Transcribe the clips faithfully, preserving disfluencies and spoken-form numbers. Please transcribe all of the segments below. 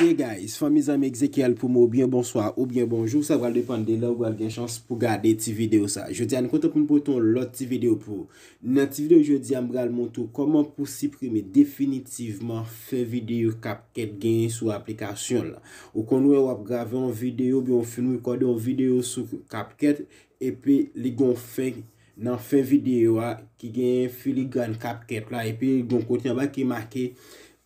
Yeah guys, famille amis Ézéchiel Promo, bien bonsoir ou bien bonjour, ça va dépendre de là où vous avez une chance pour garder cette vidéo ça. Je tiens à nous compter pour nous porter l'autre vidéo pour. Dans cette vidéo aujourd'hui, je vais vous montrer comment pour supprimer définitivement faire vidéo CapCut gain sur application là. Ou qu'on nous a gravé en vidéo, bien on finit recorder en vidéo sur CapCut et puis les gon fait dans fin vidéo qui gagne filigrane CapCut là et puis gon côté en bas qui marqué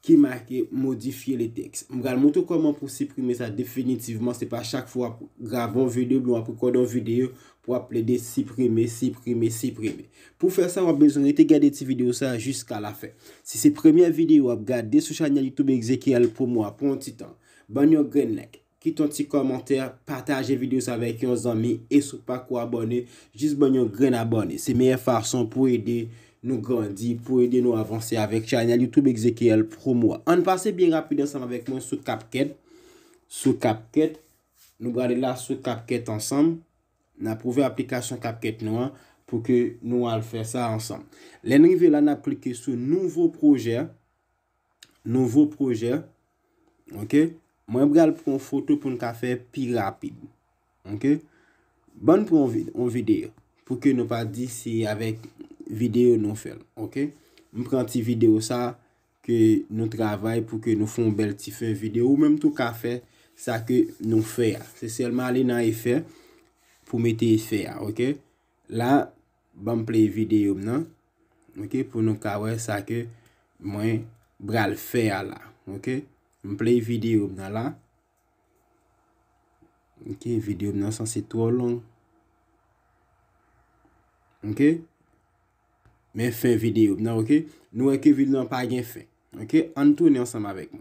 qui marqué modifier les textes. Je vais vous montrer comment pour supprimer ça définitivement. Ce n'est pas chaque fois grave en vidéo, ou après code en vidéo, pour appeler de supprimer, supprimer, supprimer. Pour faire ça, on a besoin de regarder cette vidéo jusqu'à la fin. Si c'est la première vidéo, regardez sur la chaîne YouTube Ézéchiel Promo pour un petit temps. Bonne green like. Quittez un petit commentaire, partagez la vidéo avec vos amis et si vous n'êtes pas abonné, juste bonne green abonné. C'est la meilleure façon pour aider nous grandir pour aider nous avancer avec channel YouTube Ézéchiel Promo. On passe bien rapide ensemble avec moi sur CapCut. Sur CapCut, nous regardons là sur CapCut ensemble. Nous avons prouvé l'application CapCut noir pour que nous allons faire ça ensemble. L'enrive là, nous avons cliqué sur nouveau projet. Nouveau projet. Ok? Moi, je vais prendre une photo pour nous faire plus rapide. Ok? Bonne pour une vidéo. Pour que nous ne pas dire si avec vidéo non fait. OK, on prend une vidéo ça que nous travaillons pour que nous fassions belle petite vidéo ou même tout qu'a fait ça que nous faisons. C'est seulement aller dans effet pour mettre effet. OK, là bon play vidéo non. OK, pour nous faire ça que moi bral faire là. OK, on play vidéo non là. OK, vidéo non ça c'est trop long. OK, mais fin vidéo non, OK, nous est que vidéo pas gain fin. OK, on tourne ensemble avec moi,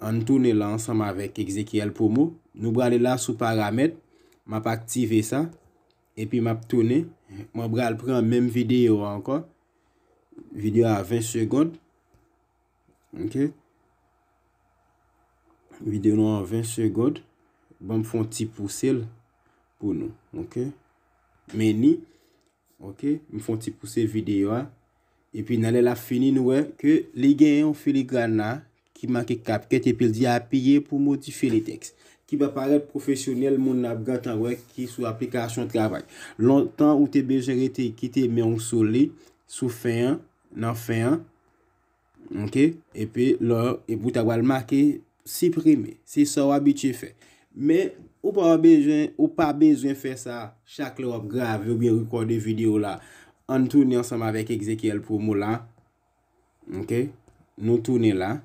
on tourne là ensemble avec Ézéchiel Promo. Nous braler là sous paramètres, m'a pas activer ça et puis m'a tourner, moi bral prend même vidéo encore, vidéo à vingt secondes. OK, vidéo non vingt secondes. Bon, font petit pouce pour nous. OK, mais ni OK, me font petit pousser vidéo et puis dans la fini nous que les gains en filigrane qui marque CapCut et puis il dit appuyer pour modifier les textes qui va paraître professionnel mon n'abgantan ouais qui sous application travail longtemps ou t'es besoin été quitté mais on solide sous fin dans fin. OK, et puis là et pour t'avoir marqué supprimer, c'est ça habitué fait. Mais ou pas besoin ou pas besoin faire ça chaque fois grave ou bien recorder vidéo là. On tourne ensemble avec Ézéchiel Promo là. OK, nous tourner là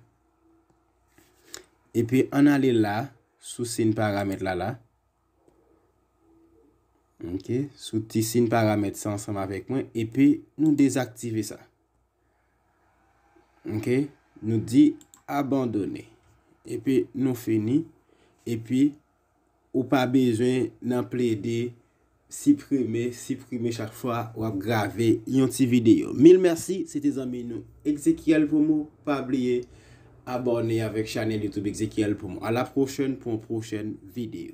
et puis on aller là sous signe paramètre là là. OK, sous petit signe paramètre ça ensemble avec moi et puis nous désactiver ça. OK, nous dit abandonner et puis nous fini. Et puis, ou pas besoin d'en plaider, supprimer, supprimer chaque fois ou graver une petite vidéo. Mille merci, c'était amis nous Ézéchiel Promo. Pas oublier, abonner avec chaîne YouTube Ézéchiel Promo. À la prochaine pour une prochaine vidéo.